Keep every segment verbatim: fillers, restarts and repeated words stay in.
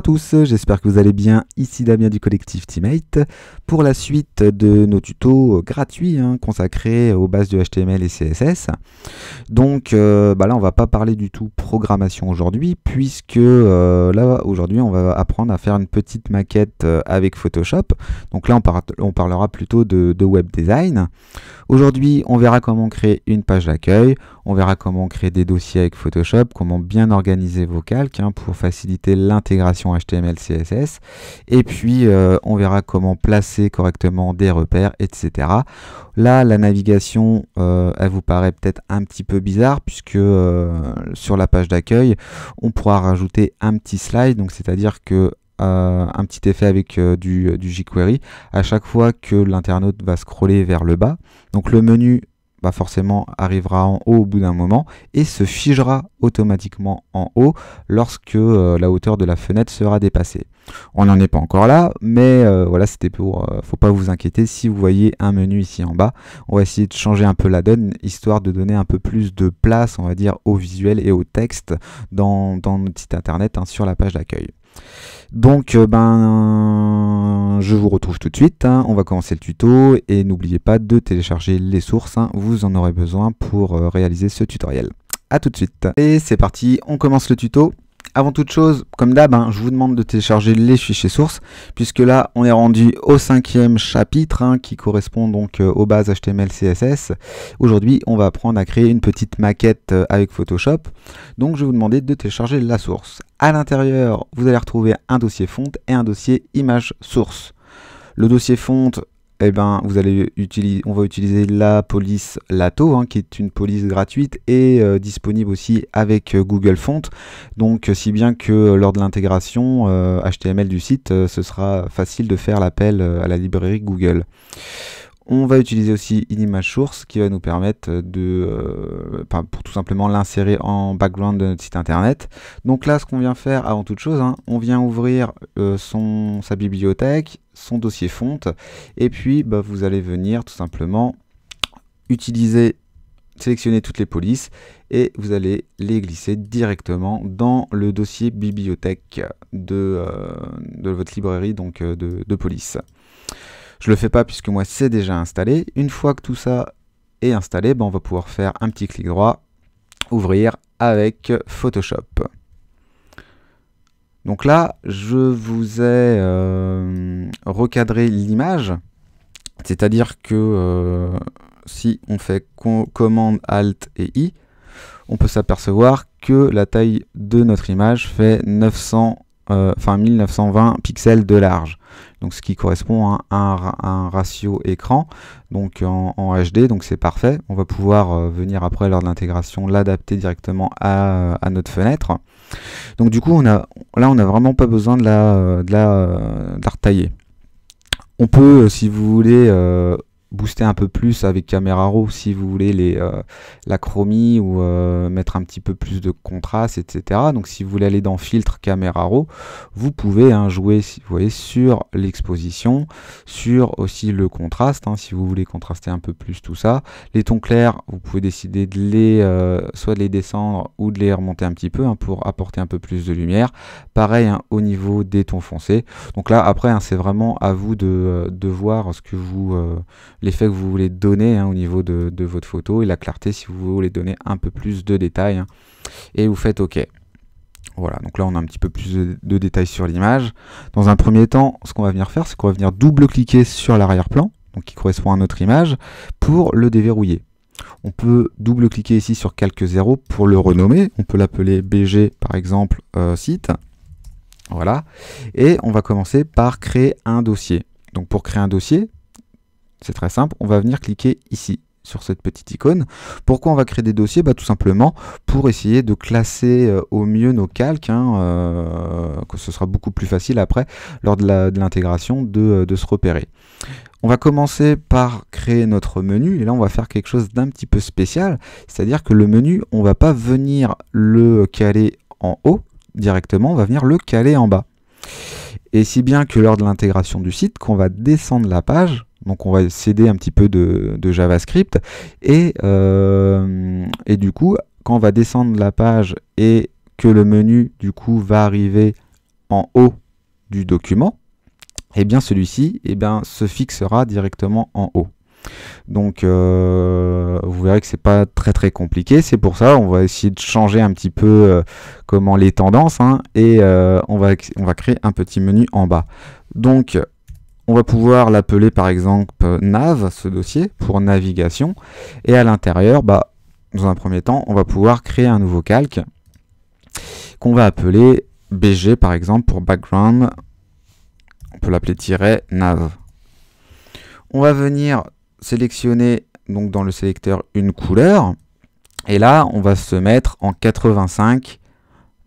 à tous, j'espère que vous allez bien, ici Damien du collectif Team eight pour la suite de nos tutos gratuits hein, consacrés aux bases de H T M L et C S S. Donc euh, bah là on va pas parler du tout programmation aujourd'hui puisque euh, là aujourd'hui on va apprendre à faire une petite maquette avec Photoshop. Donc là on, par on parlera plutôt de, de web design. Aujourd'hui on verra comment créer une page d'accueil, on verra comment créer des dossiers avec Photoshop, comment bien organiser vos calques hein, pour faciliter l'intégration H T M L C S S, et puis euh, on verra comment placer correctement des repères, et cetera. Là, la navigation, euh, elle vous paraît peut-être un petit peu bizarre, puisque euh, sur la page d'accueil, on pourra rajouter un petit slide, donc c'est-à-dire que Euh, un petit effet avec euh, du, du jQuery à chaque fois que l'internaute va scroller vers le bas. Donc le menu bah, forcément arrivera en haut au bout d'un moment et se figera automatiquement en haut lorsque euh, la hauteur de la fenêtre sera dépassée. On n'en est pas encore là, mais euh, voilà, c'était pour. Euh, faut pas vous inquiéter si vous voyez un menu ici en bas. On va essayer de changer un peu la donne, histoire de donner un peu plus de place, on va dire, au visuel et au texte dans, dans notre site internet hein, sur la page d'accueil. Donc ben je vous retrouve tout de suite, hein. On va commencer le tuto et n'oubliez pas de télécharger les sources, hein. Vous en aurez besoin pour réaliser ce tutoriel. A tout de suite. Et c'est parti, on commence le tuto. Avant toute chose, comme d'hab, hein, je vous demande de télécharger les fichiers sources, puisque là on est rendu au cinquième chapitre hein, qui correspond donc euh, aux bases H T M L C S S. Aujourd'hui on va apprendre à créer une petite maquette euh, avec Photoshop, donc je vais vous demander de télécharger la source. À l'intérieur vous allez retrouver un dossier fonte et un dossier image source. Le dossier fonte, eh ben, vous allez utiliser, on va utiliser la police Lato, hein, qui est une police gratuite et euh, disponible aussi avec euh, Google Font. Donc, si bien que euh, lors de l'intégration euh, H T M L du site, euh, ce sera facile de faire l'appel euh, à la librairie Google. On va utiliser aussi une image source qui va nous permettre de, euh, pour tout simplement l'insérer en background de notre site internet. Donc là, ce qu'on vient faire avant toute chose, hein, on vient ouvrir euh, son, sa bibliothèque, son dossier fonte, et puis bah, vous allez venir tout simplement utiliser, sélectionner toutes les polices et vous allez les glisser directement dans le dossier bibliothèque de, euh, de votre librairie donc de, de police. Je le fais pas puisque moi c'est déjà installé. Une fois que tout ça est installé, ben on va pouvoir faire un petit clic droit, ouvrir avec Photoshop. Donc là, je vous ai euh, recadré l'image, c'est-à-dire que euh, si on fait com commande Alt et I, on peut s'apercevoir que la taille de notre image fait neuf cents Enfin, mille neuf cent vingt pixels de large, donc ce qui correspond à un, à un ratio écran donc en, en H D, donc c'est parfait. On va pouvoir euh, venir après lors de l'intégration l'adapter directement à, à notre fenêtre. Donc du coup on a, là on n'a vraiment pas besoin de la, de la, de la retailler. On peut, si vous voulez, euh, booster un peu plus avec Camera Raw si vous voulez les, euh, la chromie ou euh, mettre un petit peu plus de contraste, et cetera. Donc si vous voulez aller dans filtre Camera Raw, vous pouvez hein, jouer, si vous voyez, sur l'exposition, sur aussi le contraste, hein, si vous voulez contraster un peu plus tout ça. Les tons clairs, vous pouvez décider de les euh, soit de les descendre ou de les remonter un petit peu hein, pour apporter un peu plus de lumière. Pareil hein, au niveau des tons foncés. Donc là après hein, c'est vraiment à vous de, de voir ce que vous euh, l'effet que vous voulez donner hein, au niveau de, de votre photo et la clarté si vous voulez donner un peu plus de détails hein, et vous faites OK. Voilà, donc là on a un petit peu plus de, de détails sur l'image. Dans un premier temps, ce qu'on va venir faire, c'est qu'on va venir double-cliquer sur l'arrière-plan, donc qui correspond à notre image, pour le déverrouiller. On peut double-cliquer ici sur quelques zéros pour le renommer, on peut l'appeler B G par exemple euh, site. Voilà, et on va commencer par créer un dossier. Donc pour créer un dossier, c'est très simple, on va venir cliquer ici, sur cette petite icône. Pourquoi on va créer des dossiers? Bah, tout simplement pour essayer de classer euh, au mieux nos calques, hein, euh, que ce sera beaucoup plus facile après, lors de l'intégration, de, de, de se repérer. On va commencer par créer notre menu, et là on va faire quelque chose d'un petit peu spécial, c'est-à-dire que le menu, on va pas venir le caler en haut directement, on va venir le caler en bas. Et si bien que lors de l'intégration du site, qu'on va descendre la page, donc on va céder un petit peu de, de JavaScript et, euh, et du coup quand on va descendre la page et que le menu du coup va arriver en haut du document, et eh bien celui-ci eh bien se fixera directement en haut. Donc euh, vous verrez que c'est pas très très compliqué, c'est pour ça on va essayer de changer un petit peu euh, comment les tendances, hein, et euh, on, va, on va créer un petit menu en bas. Donc on va pouvoir l'appeler par exemple nav, ce dossier, pour navigation, et à l'intérieur, bah, dans un premier temps, on va pouvoir créer un nouveau calque qu'on va appeler B G par exemple pour background, on peut l'appeler tiret nav. On va venir sélectionner donc dans le sélecteur une couleur, et là on va se mettre en quatre-vingt-cinq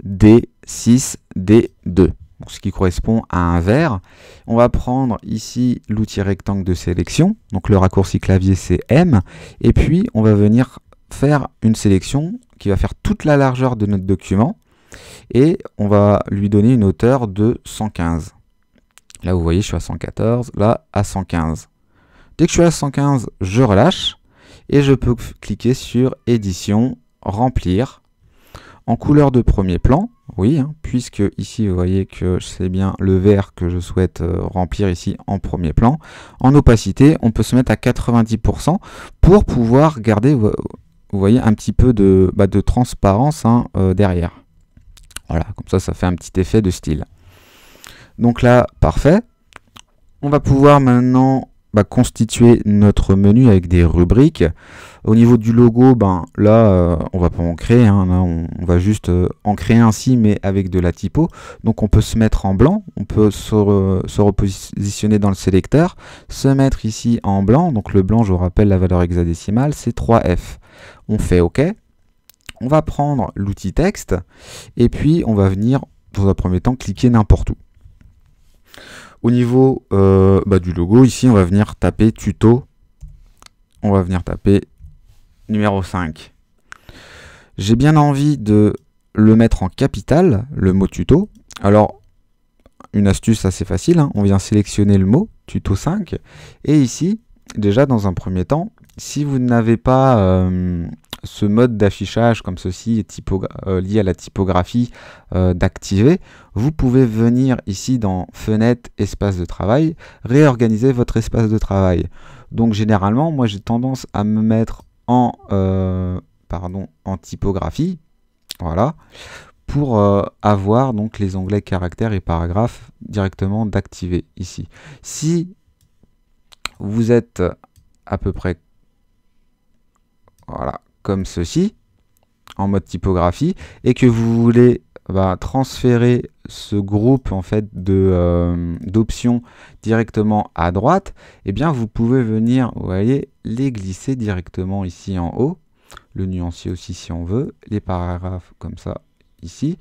D six D deux, ce qui correspond à un vert. On va prendre ici l'outil rectangle de sélection, donc le raccourci clavier c'est M, et puis on va venir faire une sélection qui va faire toute la largeur de notre document, et on va lui donner une hauteur de cent quinze. Là vous voyez je suis à cent quatorze, là à cent quinze. Dès que je suis à cent quinze, je relâche et je peux cliquer sur édition, remplir, en couleur de premier plan, oui, hein, puisque ici vous voyez que c'est bien le vert que je souhaite euh, remplir ici en premier plan. En opacité, on peut se mettre à quatre-vingt-dix pour cent pour pouvoir garder, vous voyez, un petit peu de, bah, de transparence, hein, euh, derrière. Voilà, comme ça, ça fait un petit effet de style. Donc là, parfait. On va pouvoir maintenant... Bah, constituer notre menu avec des rubriques. Au niveau du logo, ben là euh, on va pas en créer, hein, là, on, on va juste euh, en créer ainsi mais avec de la typo. Donc on peut se mettre en blanc, on peut se, re, se repositionner dans le sélecteur, se mettre ici en blanc, donc le blanc, je vous rappelle la valeur hexadécimale, c'est trois F. On fait OK, on va prendre l'outil texte et puis on va venir dans un premier temps cliquer n'importe où. Au niveau euh, bah, du logo, ici, on va venir taper tuto. On va venir taper numéro cinq. J'ai bien envie de le mettre en capital, le mot tuto. Alors, une astuce assez facile, hein. On vient sélectionner le mot, tuto cinq. Et ici, déjà dans un premier temps, si vous n'avez pas euh, ce mode d'affichage comme ceci, euh, lié à la typographie, euh, d'activer, vous pouvez venir ici dans fenêtre, espace de travail, réorganiser votre espace de travail. Donc généralement, moi j'ai tendance à me mettre en, euh, pardon, en typographie, voilà, pour euh, avoir donc les onglets caractères et paragraphes directement d'activer ici. Si vous êtes à peu près, voilà, comme ceci, en mode typographie, et que vous voulez bah, transférer ce groupe en fait de euh, d'options directement à droite, et eh bien vous pouvez venir, vous voyez, les glisser directement ici en haut, le nuancier aussi si on veut, les paragraphes comme ça ici.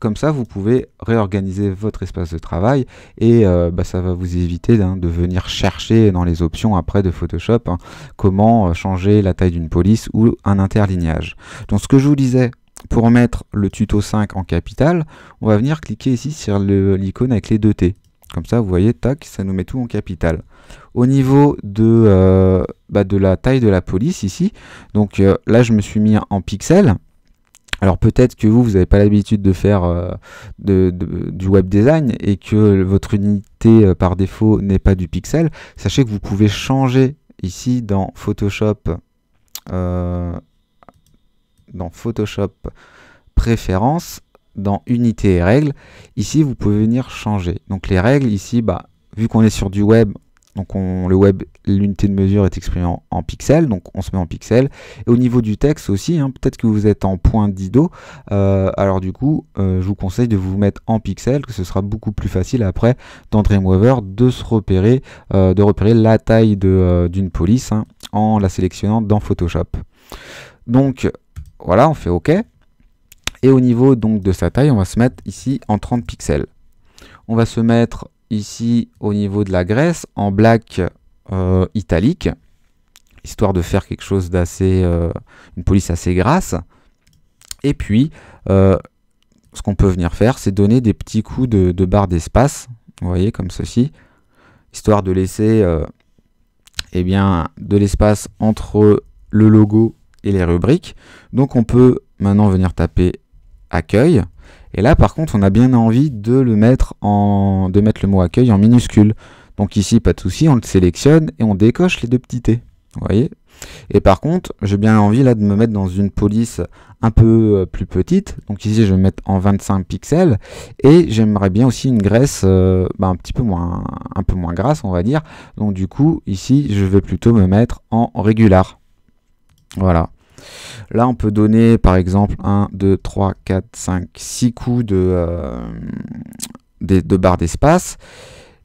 Comme ça, vous pouvez réorganiser votre espace de travail et euh, bah, ça va vous éviter, hein, de venir chercher dans les options après de Photoshop, hein, comment changer la taille d'une police ou un interlignage. Donc ce que je vous disais, pour mettre le tuto cinq en capital, on va venir cliquer ici sur l'icône avec les deux T. Comme ça, vous voyez, tac, ça nous met tout en capital. Au niveau de, euh, bah, de la taille de la police ici, donc euh, là je me suis mis en pixels. Alors peut-être que vous, vous n'avez pas l'habitude de faire euh, de, de, du web design et que votre unité euh, par défaut n'est pas du pixel. Sachez que vous pouvez changer ici dans Photoshop, euh, dans Photoshop préférences, dans unités et règles. Ici, vous pouvez venir changer. Donc les règles ici, bah, vu qu'on est sur du web, donc on, le web, l'unité de mesure est exprimée en, en pixels, donc on se met en pixels. Et au niveau du texte aussi, hein, peut-être que vous êtes en point d'ido, euh, alors du coup, euh, je vous conseille de vous mettre en pixels, que ce sera beaucoup plus facile après dans Dreamweaver de se repérer, euh, de repérer la taille de, euh, d'une police, hein, en la sélectionnant dans Photoshop. Donc voilà, on fait OK. Et au niveau donc de sa taille, on va se mettre ici en trente pixels. On va se mettre ici au niveau de la Grèce en black euh, italique, histoire de faire quelque chose d'assez euh, une police assez grasse. Et puis euh, ce qu'on peut venir faire, c'est donner des petits coups de, de barre d'espace, vous voyez, comme ceci, histoire de laisser euh, eh bien de l'espace entre le logo et les rubriques. Donc on peut maintenant venir taper accueil. Et là par contre on a bien envie de le mettre en de mettre le mot accueil en minuscule. Donc ici pas de souci, on le sélectionne et on décoche les deux petits T. Vous voyez? Et par contre, j'ai bien envie là de me mettre dans une police un peu euh, plus petite. Donc ici, je vais me mettre en vingt-cinq pixels. Et j'aimerais bien aussi une graisse euh, bah, un petit peu moins, un peu moins grasse, on va dire. Donc du coup, ici, je vais plutôt me mettre en régular. Voilà. Là, on peut donner, par exemple, un, deux, trois, quatre, cinq, six coups de, euh, de, de barre d'espace.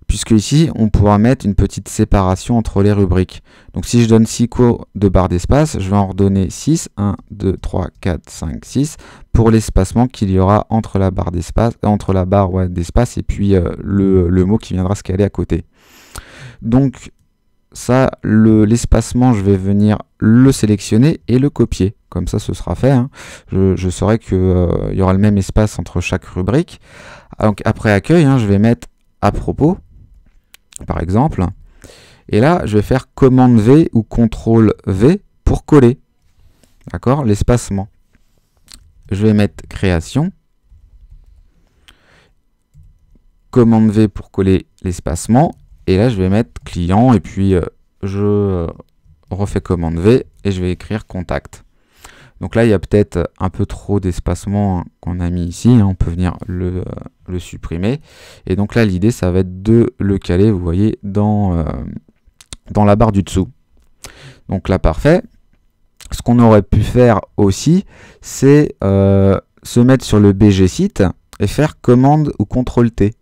Puisque ici, on pourra mettre une petite séparation entre les rubriques. Donc si je donne six coups de barre d'espace, je vais en redonner six. un, deux, trois, quatre, cinq, six. Pour l'espacement qu'il y aura entre la barre d'espace entre la barre ouais, d'espace et puis euh, le, le mot qui viendra se caler à côté. Donc ça, l'espacement, le, je vais venir le sélectionner et le copier. Comme ça, ce sera fait. Hein. Je, je saurai qu'il euh, y aura le même espace entre chaque rubrique. Donc après accueil, hein, je vais mettre à propos. Par exemple, et là je vais faire commande V ou contrôle V pour coller, d'accord, l'espacement. Je vais mettre création, commande V pour coller l'espacement, et là je vais mettre client, et puis euh, je refais commande V et je vais écrire contact. Donc là il y a peut-être un peu trop d'espacement qu'on a mis ici, hein, on peut venir le, euh, le supprimer. Et donc là l'idée ça va être de le caler, vous voyez, dans, euh, dans la barre du dessous. Donc là parfait. Ce qu'on aurait pu faire aussi, c'est euh, se mettre sur le B G site et faire commande ou contrôle T.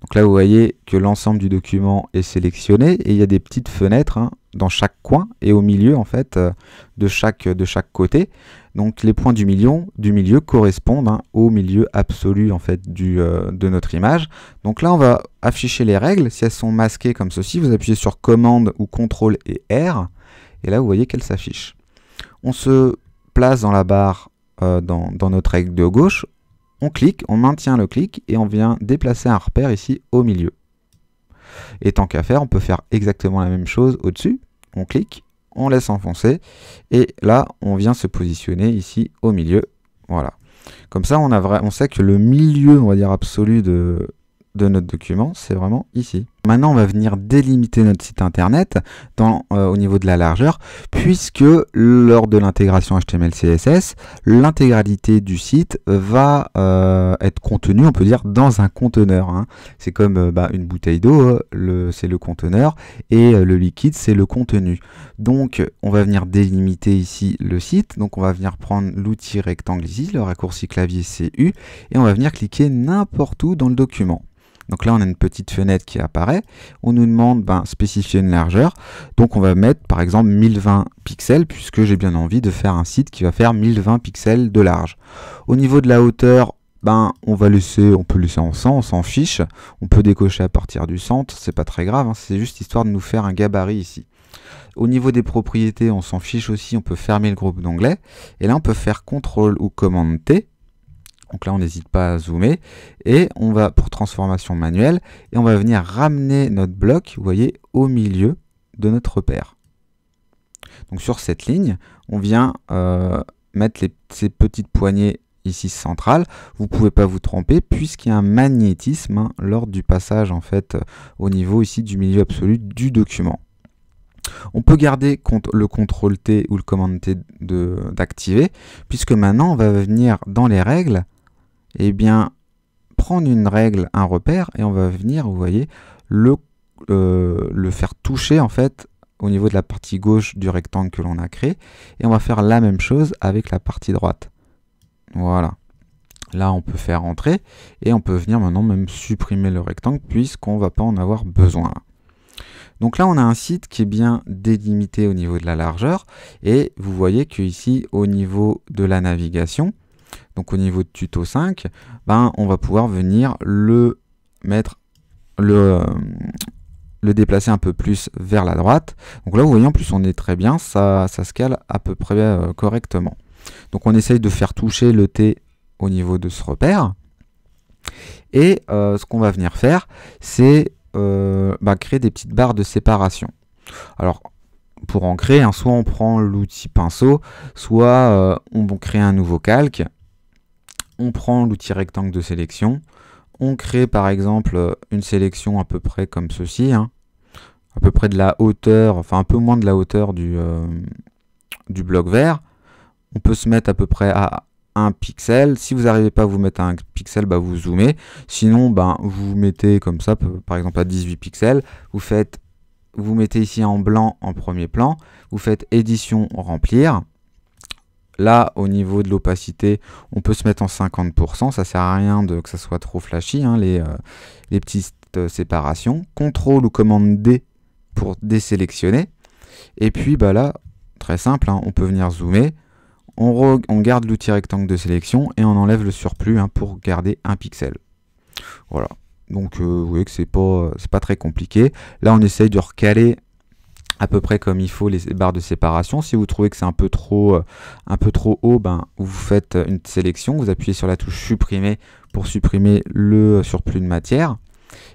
Donc là vous voyez que l'ensemble du document est sélectionné et il y a des petites fenêtres hein, dans chaque coin et au milieu en fait euh, de, chaque, de chaque côté. Donc les points du milieu, du milieu correspondent hein, au milieu absolu en fait du, euh, de notre image. Donc là on va afficher les règles. Si elles sont masquées comme ceci, vous appuyez sur commande ou contrôle et R et là vous voyez qu'elles s'affichent. On se place dans la barre, euh, dans, dans notre règle de gauche. On clique, on maintient le clic et on vient déplacer un repère ici au milieu. Et tant qu'à faire, on peut faire exactement la même chose au-dessus. On clique, on laisse enfoncer et là, on vient se positionner ici au milieu. Voilà. Comme ça, on, a vra... on sait que le milieu, on va dire, absolu de, de notre document, c'est vraiment ici. Maintenant, on va venir délimiter notre site internet dans, euh, au niveau de la largeur, puisque lors de l'intégration H T M L C S S, l'intégralité du site va euh, être contenue, on peut dire, dans un conteneur. Hein. C'est comme euh, bah, une bouteille d'eau, euh, c'est le conteneur, et euh, le liquide, c'est le contenu. Donc, on va venir délimiter ici le site. Donc, on va venir prendre l'outil rectangle ici, le raccourci clavier C U, et on va venir cliquer n'importe où dans le document. Donc là, on a une petite fenêtre qui apparaît. On nous demande ben, spécifier une largeur. Donc on va mettre par exemple mille vingt pixels puisque j'ai bien envie de faire un site qui va faire mille vingt pixels de large. Au niveau de la hauteur, ben, on va laisser, on peut laisser en cent, on s'en fiche. On peut décocher à partir du centre, c'est pas très grave. Hein, c'est juste histoire de nous faire un gabarit ici. Au niveau des propriétés, on s'en fiche aussi. On peut fermer le groupe d'onglets. Et là, on peut faire contrôle ou commande T. Donc là, on n'hésite pas à zoomer et on va pour transformation manuelle et on va venir ramener notre bloc, vous voyez, au milieu de notre repère. Donc sur cette ligne, on vient euh, mettre les, ces petites poignées ici centrales. Vous ne pouvez pas vous tromper puisqu'il y a un magnétisme hein, lors du passage en fait au niveau ici du milieu absolu du document. On peut garder le contrôle T ou le commande T d'activer puisque maintenant on va venir dans les règles. Eh bien, prendre une règle, un repère, et on va venir, vous voyez, le, euh, le faire toucher, en fait, au niveau de la partie gauche du rectangle que l'on a créé. Et on va faire la même chose avec la partie droite. Voilà. Là, on peut faire entrer, et on peut venir maintenant même supprimer le rectangle, puisqu'on ne va pas en avoir besoin. Donc là, on a un site qui est bien délimité au niveau de la largeur, et vous voyez qu'ici, au niveau de la navigation, donc au niveau de tuto cinq, ben, on va pouvoir venir le mettre, le, le déplacer un peu plus vers la droite. Donc là, vous voyez, en plus, on est très bien, ça, ça se cale à peu près euh, correctement. Donc on essaye de faire toucher le T au niveau de ce repère. Et euh, ce qu'on va venir faire, c'est euh, bah, créer des petites barres de séparation. Alors, pour en créer, hein, soit on prend l'outil pinceau, soit euh, on crée un nouveau calque. on prend l'outil rectangle de sélection, on crée par exemple une sélection à peu près comme ceci, hein, à peu près de la hauteur, enfin un peu moins de la hauteur du, euh, du bloc vert. On peut se mettre à peu près à un pixel. Si vous n'arrivez pas à vous mettre à un pixel, bah vous zoomez. Sinon, bah, vous vous mettez comme ça, par exemple à dix-huit pixels. Vous faites, vous mettez ici en blanc en premier plan. Vous faites édition, remplir. Là, au niveau de l'opacité, on peut se mettre en cinquante pour cent. Ça sert à rien de, que ça soit trop flashy, hein, les, euh, les petites euh, séparations. contrôle ou commande D pour désélectionner. Et puis bah là, très simple, hein, on peut venir zoomer. On, re, on garde l'outil rectangle de sélection et on enlève le surplus, hein, pour garder un pixel. Voilà. Donc euh, vous voyez que c'est pas, c'est pas très compliqué. Là, on essaye de recaler à peu près comme il faut les barres de séparation. Si vous trouvez que c'est un peu trop euh, un peu trop haut, ben, vous faites une sélection, vous appuyez sur la touche supprimer pour supprimer le surplus de matière.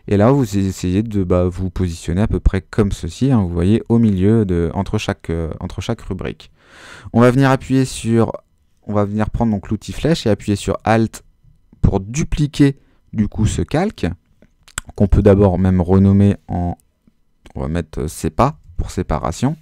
Et là, vous essayez de bah, vous positionner à peu près comme ceci, hein, vous voyez, au milieu, de, entre, chaque, euh, entre chaque rubrique. On va venir appuyer sur, on va venir prendre donc l'outil flèche et appuyer sur Alt pour dupliquer du coup ce calque, qu'on peut d'abord même renommer en, on va mettre sépa pour séparation.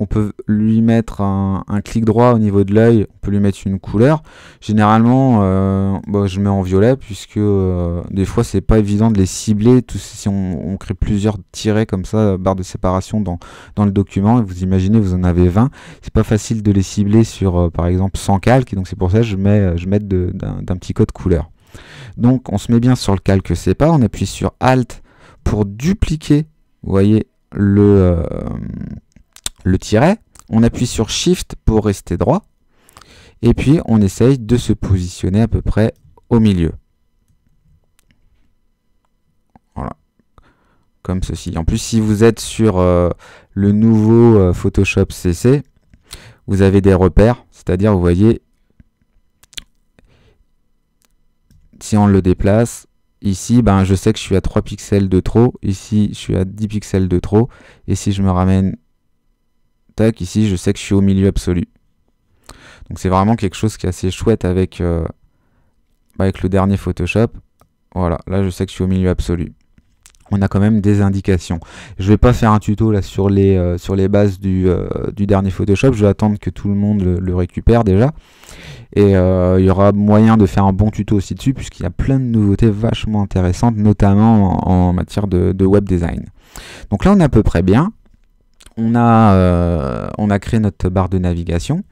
On peut lui mettre un, un clic droit au niveau de l'œil, on peut lui mettre une couleur. Généralement, euh, bah, je mets en violet puisque euh, des fois c'est pas évident de les cibler. Tout, si on, on crée plusieurs tirets comme ça, barres de séparation dans, dans le document, et vous imaginez vous en avez vingt, c'est pas facile de les cibler sur euh, par exemple cent calques, et donc c'est pour ça que je mets, je mets d'un petit code couleur. Donc on se met bien sur le calque sépa, on appuie sur Alt pour dupliquer, vous voyez, le... Euh, le tiret, on appuie sur Shift pour rester droit, et puis on essaye de se positionner à peu près au milieu. Voilà, comme ceci. En plus, si vous êtes sur euh, le nouveau euh, Photoshop C C, vous avez des repères, c'est-à-dire, vous voyez, si on le déplace, ici, ben, je sais que je suis à trois pixels de trop, ici, je suis à dix pixels de trop, et si je me ramène tac, ici je sais que je suis au milieu absolu. Donc c'est vraiment quelque chose qui est assez chouette avec, euh, avec le dernier Photoshop. Voilà, là je sais que je suis au milieu absolu. On a quand même des indications. Je vais pas faire un tuto là sur les, euh, sur les bases du, euh, du dernier Photoshop. Je vais attendre que tout le monde le, le récupère déjà. Et euh, il y aura moyen de faire un bon tuto aussi dessus, puisqu'il y a plein de nouveautés vachement intéressantes, notamment en, en matière de, de web design. Donc là on est à peu près bien. On a, euh, on a créé notre barre de navigation.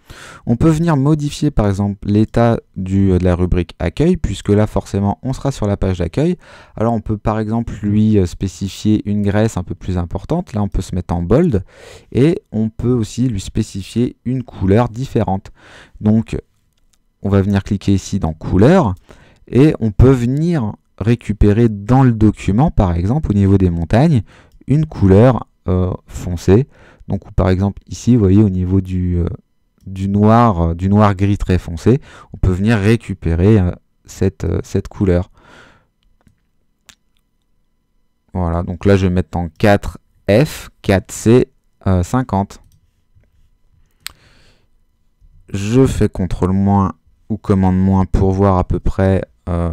On peut venir modifier par exemple l'état de la rubrique accueil, puisque là forcément on sera sur la page d'accueil. Alors on peut par exemple lui spécifier une graisse un peu plus importante. Là on peut se mettre en bold, et on peut aussi lui spécifier une couleur différente. Donc on va venir cliquer ici dans couleur, et on peut venir récupérer dans le document par exemple au niveau des montagnes une couleur Euh, foncé. Donc ou par exemple ici vous voyez au niveau du, euh, du noir euh, du noir gris très foncé, on peut venir récupérer euh, cette, euh, cette couleur. Voilà, donc là je vais mettre en quatre F quatre C euh, cinquante. Je fais contrôle moins ou commande moins pour voir à peu près euh,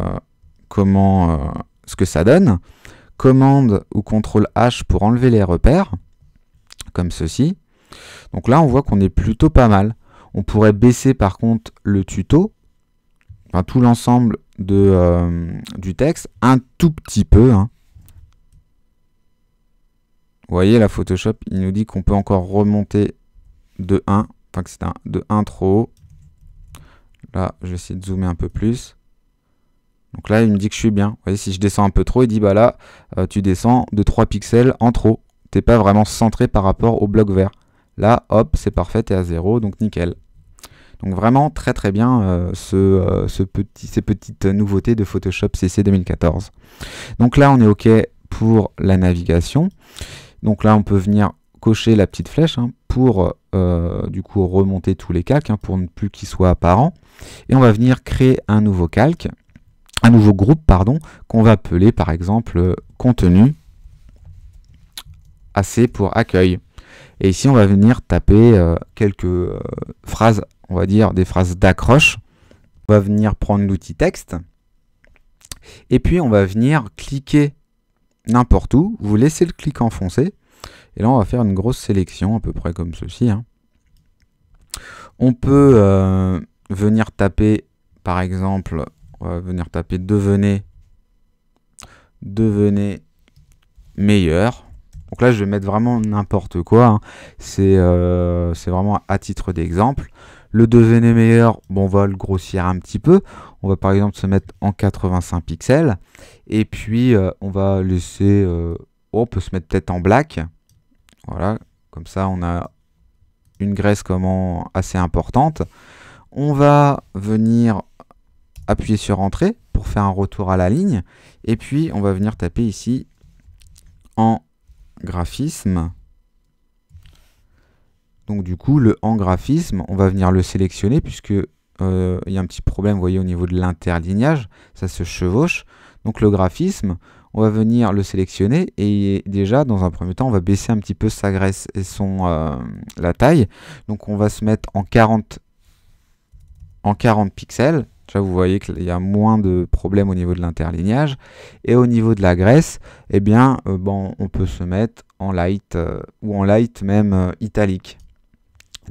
comment euh, ce que ça donne. Commande ou contrôle H pour enlever les repères, comme ceci. Donc là, on voit qu'on est plutôt pas mal. On pourrait baisser par contre le tuto, enfin tout l'ensemble euh, du texte, un tout petit peu. Hein. Vous voyez, la Photoshop, il nous dit qu'on peut encore remonter de un, enfin que c'est de un trop haut. Là, je vais essayer de zoomer un peu plus. Donc là, il me dit que je suis bien. Vous voyez, si je descends un peu trop, il dit bah là, euh, tu descends de trois pixels en trop. T'es pas vraiment centré par rapport au bloc vert. Là, hop, c'est parfait, t'es à zéro, donc nickel. Donc vraiment très très bien euh, ce, euh, ce petit, ces petites nouveautés de Photoshop C C deux mille quatorze. Donc là, on est OK pour la navigation. Donc là, on peut venir cocher la petite flèche, hein, pour euh, du coup remonter tous les calques, hein, pour ne plus qu'ils soient apparents. Et on va venir créer un nouveau calque. Un nouveau groupe, pardon, qu'on va appeler par exemple contenu A C pour accueil. Et ici, on va venir taper euh, quelques euh, phrases, on va dire des phrases d'accroche On va venir prendre l'outil texte et puis on va venir cliquer n'importe où. Vous laissez le clic enfoncé et là on va faire une grosse sélection à peu près comme ceci, hein. On peut euh, venir taper par exemple, on va venir taper devenez devenez meilleur. Donc là je vais mettre vraiment n'importe quoi, hein. C'est euh, c'est vraiment à titre d'exemple. Le devenez meilleur, bon, on va le grossir un petit peu. On va par exemple se mettre en quatre-vingt-cinq pixels. Et puis euh, on va laisser... Euh, oh, on peut se mettre peut-être en black. Voilà, comme ça on a une graisse comment assez importante. On va venir appuyer sur entrée pour faire un retour à la ligne. Et puis on va venir taper ici en graphisme. Donc du coup, le en graphisme, on va venir le sélectionner puisque euh, il y a un petit problème, vous voyez, au niveau de l'interlignage, ça se chevauche. Donc le graphisme, on va venir le sélectionner et déjà, dans un premier temps, on va baisser un petit peu sa graisse et son euh, la taille. Donc on va se mettre en quarante pixels. Là, vous voyez qu'il y a moins de problèmes au niveau de l'interlignage. Et au niveau de la graisse, eh bien, euh, bon, on peut se mettre en light euh, ou en light même euh, italique.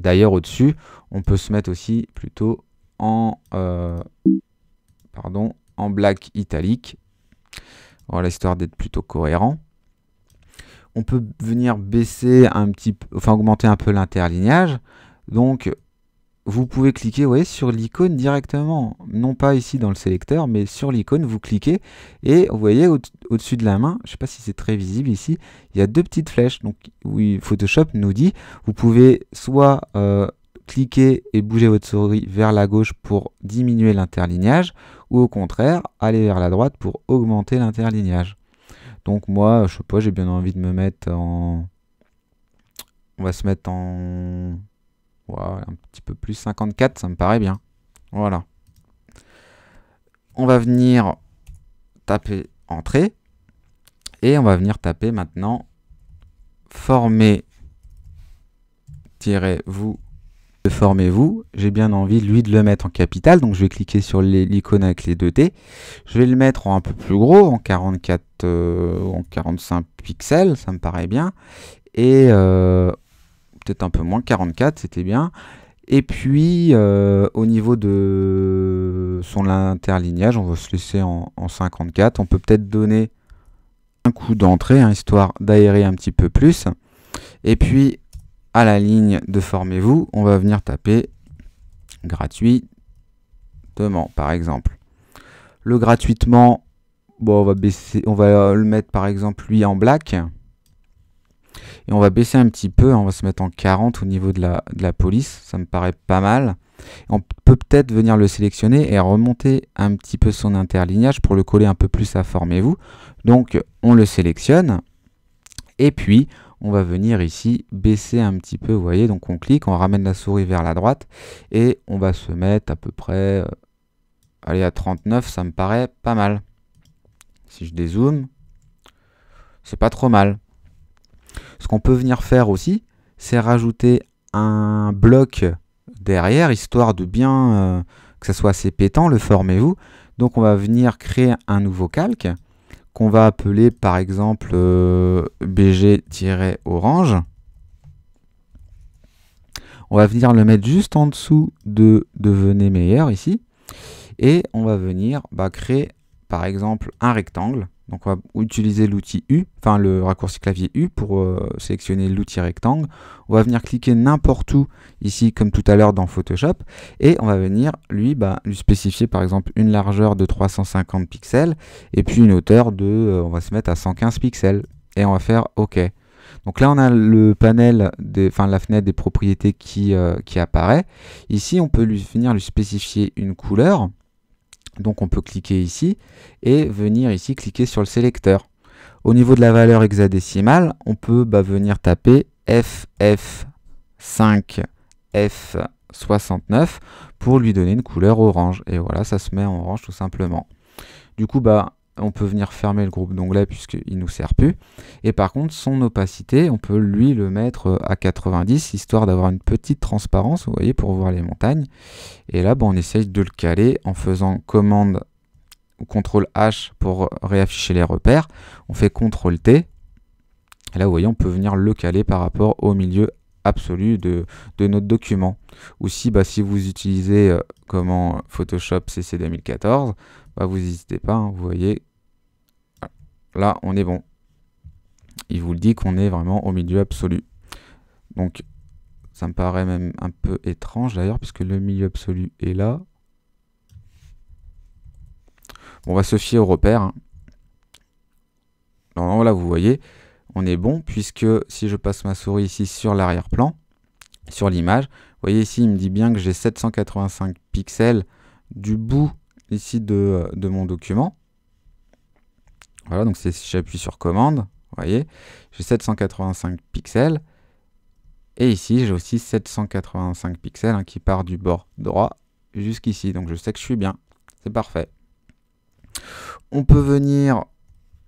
D'ailleurs, au-dessus, on peut se mettre aussi plutôt en, euh, pardon, en black italique. Voilà, histoire d'être plutôt cohérent. On peut venir baisser un petit peu, enfin augmenter un peu l'interlignage. Donc, vous pouvez cliquer, vous voyez, sur l'icône directement. Non pas ici dans le sélecteur, mais sur l'icône, vous cliquez. Et vous voyez, au-dessus de la main, je ne sais pas si c'est très visible ici, il y a deux petites flèches. Donc, oui, Photoshop nous dit, vous pouvez soit euh, cliquer et bouger votre souris vers la gauche pour diminuer l'interlignage, ou au contraire, aller vers la droite pour augmenter l'interlignage. Donc moi, je sais pas, j'ai bien envie de me mettre en... On va se mettre en... Wow, un petit peu plus, cinquante-quatre, ça me paraît bien. Voilà. On va venir taper entrée et on va venir taper maintenant former-vous. Formez-vous. J'ai bien envie, lui, de le mettre en capital. Donc je vais cliquer sur l'icône avec les deux T. Je vais le mettre en un peu plus gros, en quarante-quatre, euh, en quarante-cinq pixels, ça me paraît bien. Et euh, peut-être un peu moins, quarante-quatre, c'était bien. Et puis euh, au niveau de son interlignage, on va se laisser en, en cinquante-quatre. On peut peut-être donner un coup d'entrée, hein, histoire d'aérer un petit peu plus. Et puis à la ligne de formez-vous, on va venir taper gratuitement, par exemple. Le gratuitement, bon, on va baisser, on va le mettre par exemple lui en black. Et on va baisser un petit peu, on va se mettre en quarante au niveau de la, de la police, ça me paraît pas mal. On peut peut-être venir le sélectionner et remonter un petit peu son interlignage pour le coller un peu plus à formez-vous. Donc on le sélectionne et puis on va venir ici baisser un petit peu, vous voyez, donc on clique, on ramène la souris vers la droite et on va se mettre à peu près, euh, allez, à trente-neuf, ça me paraît pas mal. Si je dézoome, c'est pas trop mal. Ce qu'on peut venir faire aussi, c'est rajouter un bloc derrière, histoire de bien euh, que ça soit assez pétant, le formez-vous. Donc on va venir créer un nouveau calque qu'on va appeler par exemple euh, B G-orange. On va venir le mettre juste en dessous de devenez meilleur ici. Et on va venir bah, créer par exemple un rectangle. Donc on va utiliser l'outil U, enfin le raccourci clavier U pour euh, sélectionner l'outil rectangle. On va venir cliquer n'importe où ici comme tout à l'heure dans Photoshop et on va venir lui, bah, lui spécifier par exemple une largeur de trois cent cinquante pixels et puis une hauteur de, euh, on va se mettre à cent quinze pixels et on va faire OK. Donc là on a le panel, des, enfin la fenêtre des propriétés qui, euh, qui apparaît. Ici on peut lui, venir lui spécifier une couleur. Donc on peut cliquer ici et venir ici cliquer sur le sélecteur. Au niveau de la valeur hexadécimale, on peut bah, venir taper F F cinq F soixante-neuf pour lui donner une couleur orange. Et voilà, ça se met en orange tout simplement. Du coup, bah, on peut venir fermer le groupe d'onglets puisqu'il ne nous sert plus. Et par contre, son opacité, on peut lui le mettre à quatre-vingt-dix, histoire d'avoir une petite transparence, vous voyez, pour voir les montagnes. Et là, bon, on essaye de le caler en faisant commande ou contrôle H pour réafficher les repères. On fait contrôle T. Et là, vous voyez, on peut venir le caler par rapport au milieu absolu de, de notre document. Ou si, bah, si vous utilisez euh, comment Photoshop C C deux mille quatorze, bah, vous n'hésitez pas, hein, vous voyez, là on est bon. Il vous le dit qu'on est vraiment au milieu absolu. Donc ça me paraît même un peu étrange d'ailleurs, puisque le milieu absolu est là. On va se fier au repère. Hein. Alors là, vous voyez, on est bon, puisque si je passe ma souris ici sur l'arrière-plan, sur l'image, vous voyez ici, il me dit bien que j'ai sept cent quatre-vingt-cinq pixels du bout ici de, de mon document. Voilà, donc c'est si j'appuie sur commande, vous voyez, j'ai sept cent quatre-vingt-cinq pixels. Et ici, j'ai aussi sept cent quatre-vingt-cinq pixels hein, qui part du bord droit jusqu'ici. Donc je sais que je suis bien, c'est parfait. On peut venir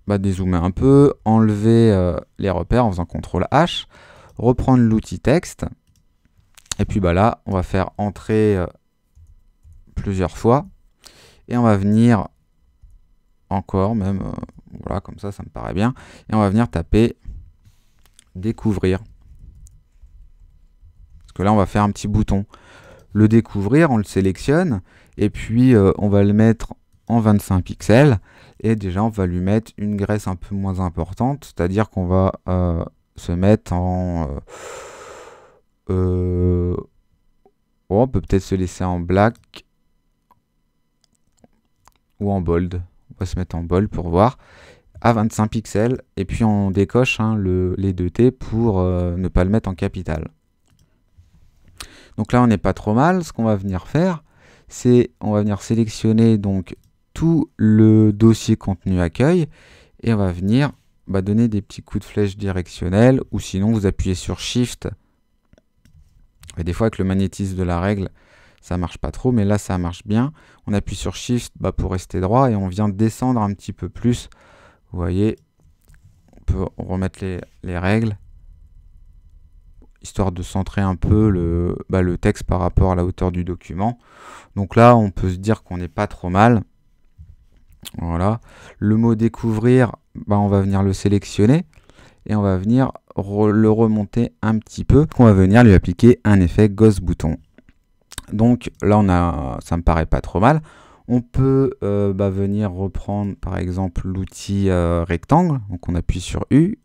bah, dézoomer un peu, enlever euh, les repères en faisant contrôle H, reprendre l'outil texte. Et puis bah, là, on va faire entrer euh, plusieurs fois. Et on va venir encore, même, euh, voilà, comme ça, ça me paraît bien. Et on va venir taper découvrir. Parce que là, on va faire un petit bouton. Le découvrir, on le sélectionne. Et puis, euh, on va le mettre en vingt-cinq pixels. Et déjà, on va lui mettre une graisse un peu moins importante. C'est-à-dire qu'on va euh, se mettre en... Euh, euh, oh, on peut peut-être se laisser en black. Ou en bold, on va se mettre en bold pour voir, à vingt-cinq pixels, et puis on décoche hein, le, les deux T pour euh, ne pas le mettre en capital. Donc là on n'est pas trop mal. Ce qu'on va venir faire, c'est on va venir sélectionner donc tout le dossier contenu accueil, et on va venir bah, donner des petits coups de flèche directionnels, ou sinon vous appuyez sur Shift, et des fois avec le magnétisme de la règle, ça marche pas trop, mais là ça marche bien. On appuie sur Shift bah, pour rester droit, et on vient descendre un petit peu plus. Vous voyez, on peut remettre les, les règles, histoire de centrer un peu le, bah, le texte par rapport à la hauteur du document. Donc là, on peut se dire qu'on n'est pas trop mal. Voilà. Le mot découvrir, bah, on va venir le sélectionner, et on va venir re le remonter un petit peu. On va venir lui appliquer un effet ghost bouton. Donc là, on a, ça me paraît pas trop mal. On peut euh, bah, venir reprendre par exemple l'outil euh, rectangle. Donc on appuie sur U.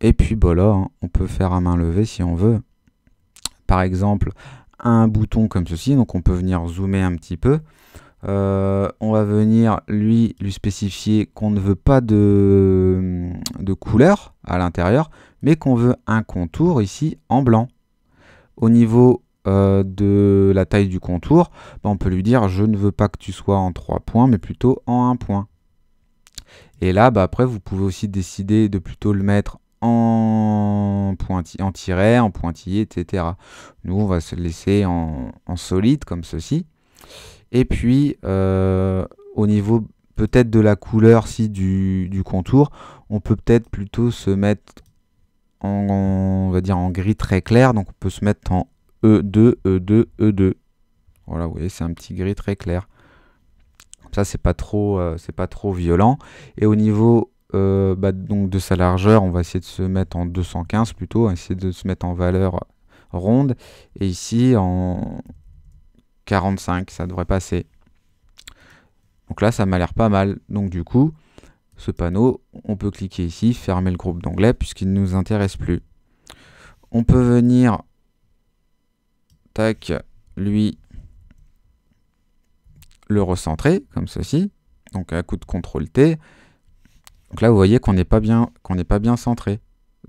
Et puis voilà, hein, on peut faire à main levée si on veut. Par exemple, un bouton comme ceci. Donc on peut venir zoomer un petit peu. Euh, on va venir lui, lui spécifier qu'on ne veut pas de, de couleur à l'intérieur, mais qu'on veut un contour ici en blanc. Au niveau de la taille du contour, bah on peut lui dire je ne veux pas que tu sois en trois points mais plutôt en un point. Et là bah après vous pouvez aussi décider de plutôt le mettre en, pointi en tiret, en pointillé, et cetera. Nous on va se laisser en, en solide comme ceci. Et puis euh, au niveau peut-être de la couleur si du, du contour, on peut peut-être plutôt se mettre en, en, on va dire en gris très clair, donc on peut se mettre en E deux, E deux, E deux. Voilà, vous voyez, c'est un petit gris très clair. Comme ça, c'est pas trop, euh, c'est pas trop violent. Et au niveau euh, bah, donc de sa largeur, on va essayer de se mettre en deux cent quinze plutôt, essayer de se mettre en valeur ronde. Et ici, en quarante-cinq, ça devrait passer. Donc là, ça m'a l'air pas mal. Donc du coup, ce panneau, on peut cliquer ici, fermer le groupe d'onglets puisqu'il ne nous intéresse plus. On peut venir... Tac, lui, le recentrer, comme ceci, donc à coup de contrôle T. Donc là, vous voyez qu'on n'est pas bien, qu'on n'est pas bien centré.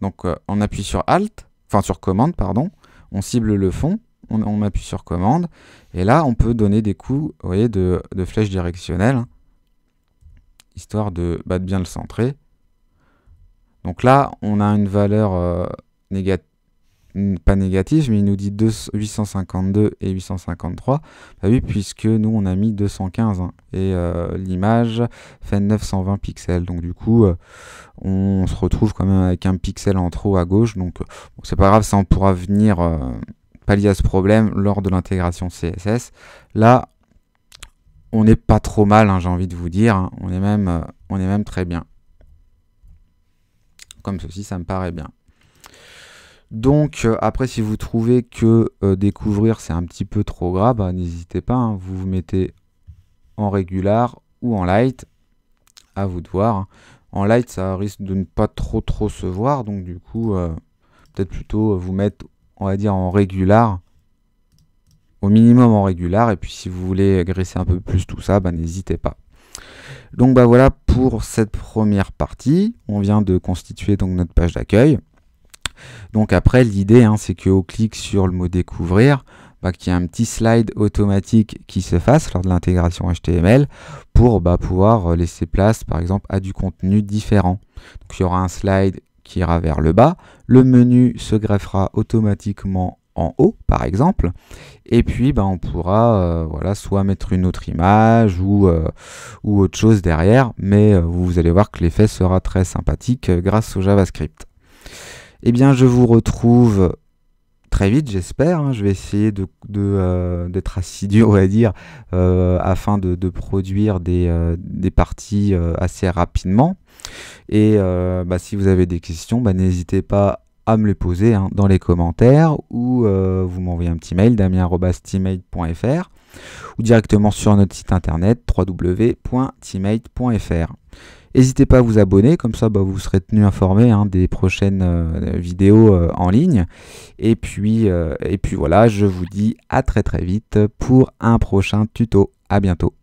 Donc euh, on appuie sur Alt, enfin sur commande, pardon, on cible le fond, on, on appuie sur commande, et là, on peut donner des coups, vous voyez, de, de flèche directionnelle, hein, histoire de, bah, de bien le centrer. Donc là, on a une valeur euh, négative, pas négatif, mais il nous dit huit cent cinquante-deux et huit cent cinquante-trois. Bah oui, puisque nous on a mis deux cent quinze hein, et euh, l'image fait neuf cent vingt pixels. Donc du coup, euh, on se retrouve quand même avec un pixel en trop à gauche. Donc euh, bon, c'est pas grave, ça on pourra venir euh, pallier à ce problème lors de l'intégration C S S. Là, on n'est pas trop mal, hein, j'ai envie de vous dire. Hein, on est même, euh, on est même très bien. Comme ceci, ça me paraît bien. Donc euh, après, si vous trouvez que euh, découvrir c'est un petit peu trop gras, bah, n'hésitez pas, hein, vous vous mettez en régular ou en light, à vous de voir. Hein. En light, ça risque de ne pas trop trop se voir, donc du coup, euh, peut-être plutôt vous mettre, on va dire, en régular, au minimum en régular, et puis si vous voulez graisser un peu plus tout ça, bah, n'hésitez pas. Donc bah voilà pour cette première partie, on vient de constituer donc notre page d'accueil. Donc après l'idée hein, c'est qu'au clic sur le mot découvrir, bah, qu'il y ait un petit slide automatique qui se fasse lors de l'intégration H T M L pour bah, pouvoir laisser place par exemple à du contenu différent. Donc il y aura un slide qui ira vers le bas, le menu se greffera automatiquement en haut par exemple, et puis ben, on pourra euh, voilà, soit mettre une autre image ou, euh, ou autre chose derrière, mais euh, vous allez voir que l'effet sera très sympathique euh, grâce au JavaScript. Et bien je vous retrouve très vite j'espère, hein. Je vais essayer de, de, euh, d'être assidu on va dire, euh, afin de, de produire des, euh, des parties euh, assez rapidement, et euh, bah, si vous avez des questions, bah, n'hésitez pas à me les poser hein, dans les commentaires, ou euh, vous m'envoyez un petit mail damien arobase team eight point f r ou directement sur notre site internet w w w point team eight point f r. N'hésitez pas à vous abonner, comme ça bah, vous serez tenu informé hein, des prochaines euh, vidéos euh, en ligne. Et puis, euh, et puis voilà, je vous dis à très très vite pour un prochain tuto. À bientôt.